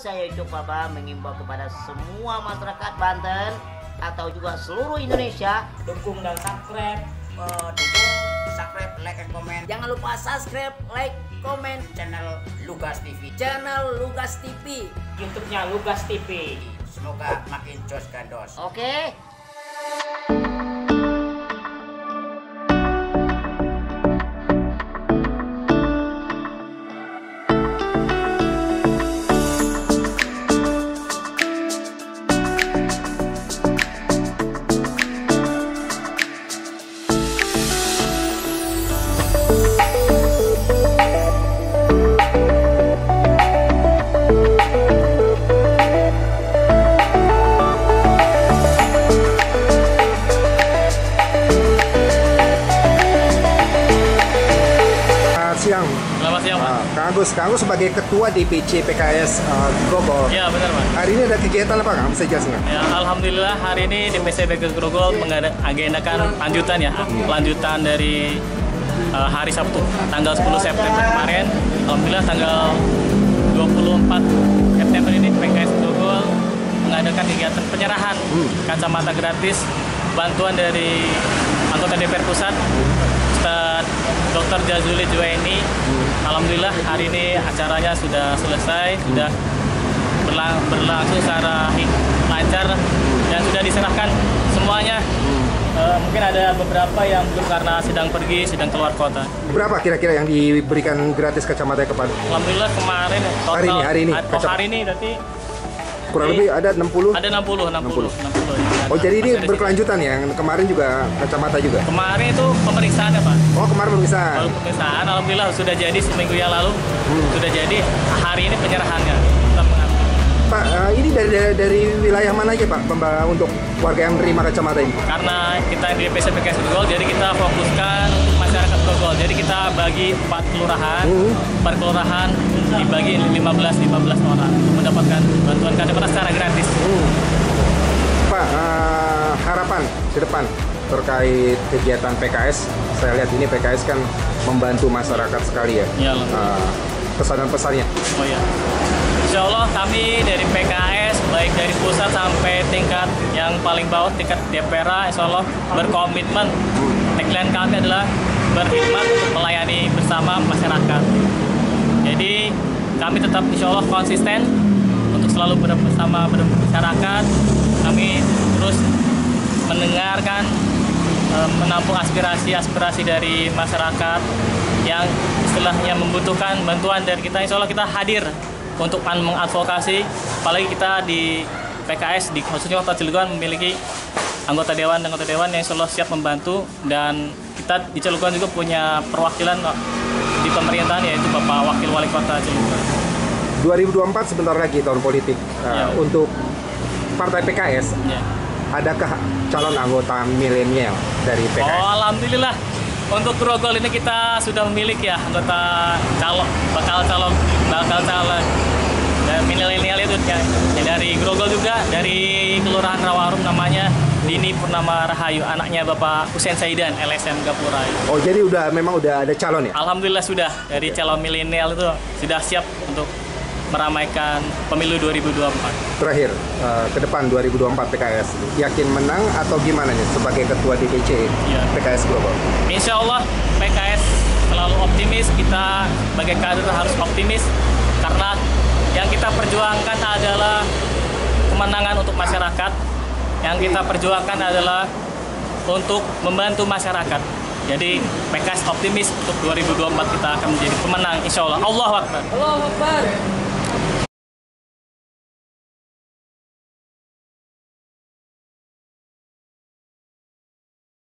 saya Cuk Baba mengimbau kepada semua masyarakat Banten atau juga seluruh Indonesia, dukung dan subscribe, like and comment. Jangan lupa subscribe, like, comment channel Lugas TV. Channel Lugas TV, YouTube-nya Lugas TV. Semoga makin jos gandos. Oke. Kang Agus, sebagai ketua DPC PKS Grogol. Ya benar Mas. Hari ini ada kegiatan apa Kang? Bisa jelasin Kang? Ya, alhamdulillah hari ini DPC PKS Grogol mengagendakan lanjutan ya, lanjutan dari hari Sabtu tanggal 10 September kemarin. Alhamdulillah tanggal 24 September ini PKS Grogol mengadakan kegiatan penyerahan kacamata gratis bantuan dari anggota DPR Pusat Dr. Jazuli Juaeni. Alhamdulillah hari ini acaranya sudah selesai, sudah berlangsung secara lancar dan sudah diserahkan semuanya. Mungkin ada beberapa yang belum karena sedang pergi, sedang keluar kota. Berapa kira-kira yang diberikan gratis kacamata kepada? Alhamdulillah kemarin total hari ini berarti kurang lebih ada 60? Ada 60. Oh jadi ini berkelanjutan ya, kemarin juga kacamata juga? Kemarin itu pemeriksaan ya Pak. Oh kemarin pemeriksaan? Lalu pemeriksaan, alhamdulillah sudah jadi seminggu yang lalu, sudah jadi. Hari ini penyerahannya. Pak, ini dari wilayah mana aja Pak untuk warga yang menerima kacamata ini? Karena kita di DPC PKS Grogol, jadi kita fokuskan masyarakat Grogol. Jadi kita bagi 4 kelurahan, per kelurahan dibagi 15 orang mendapatkan bantuan kacamata secara gratis. Pak, harapan ke depan terkait kegiatan PKS, saya lihat ini PKS kan membantu masyarakat sekali ya. Pesan-pesannya. Oh ya. Insya Allah kami dari PKS baik dari pusat sampai tingkat yang paling bawah tingkat DPR Insya Allah berkomitmen. Tagline kami adalah berkhidmat untuk melayani bersama masyarakat. Jadi kami tetap Insya Allah konsisten untuk selalu bersama masyarakat. Kami terus mendengarkan, menampung aspirasi-aspirasi dari masyarakat yang istilahnya membutuhkan bantuan dari kita. Insya Allah kita hadir untuk mengadvokasi, apalagi kita di PKS, di khususnya Kota Cilegon memiliki anggota dewan yang selalu siap membantu, dan kita di Cilegon juga punya perwakilan di pemerintahan yaitu Bapak Wakil Wali Kota Cilegon. 2024 sebentar lagi tahun politik untuk Partai PKS. Adakah calon anggota milenial dari PKS? Oh, alhamdulillah. Untuk Grogol ini kita sudah memiliki ya anggota bakal calon milenial itu ya, dari Grogol juga, dari Kelurahan Rawarum namanya Dini Purnama Rahayu, anaknya Bapak Husein Saidan, LSM Gapur Raya. Oh jadi memang udah ada calon ya? Alhamdulillah sudah, dari calon milenial itu sudah siap untuk meramaikan pemilu 2024. Terakhir, ke depan 2024 PKS, yakin menang atau gimana nih sebagai ketua DPC PKS Grogol? Insya Allah PKS selalu optimis, kita sebagai kader harus optimis karena yang kita perjuangkan adalah kemenangan untuk masyarakat, yang kita perjuangkan adalah untuk membantu masyarakat. Jadi PKS optimis untuk 2024 kita akan menjadi pemenang Insya Allah. Allahu Akbar.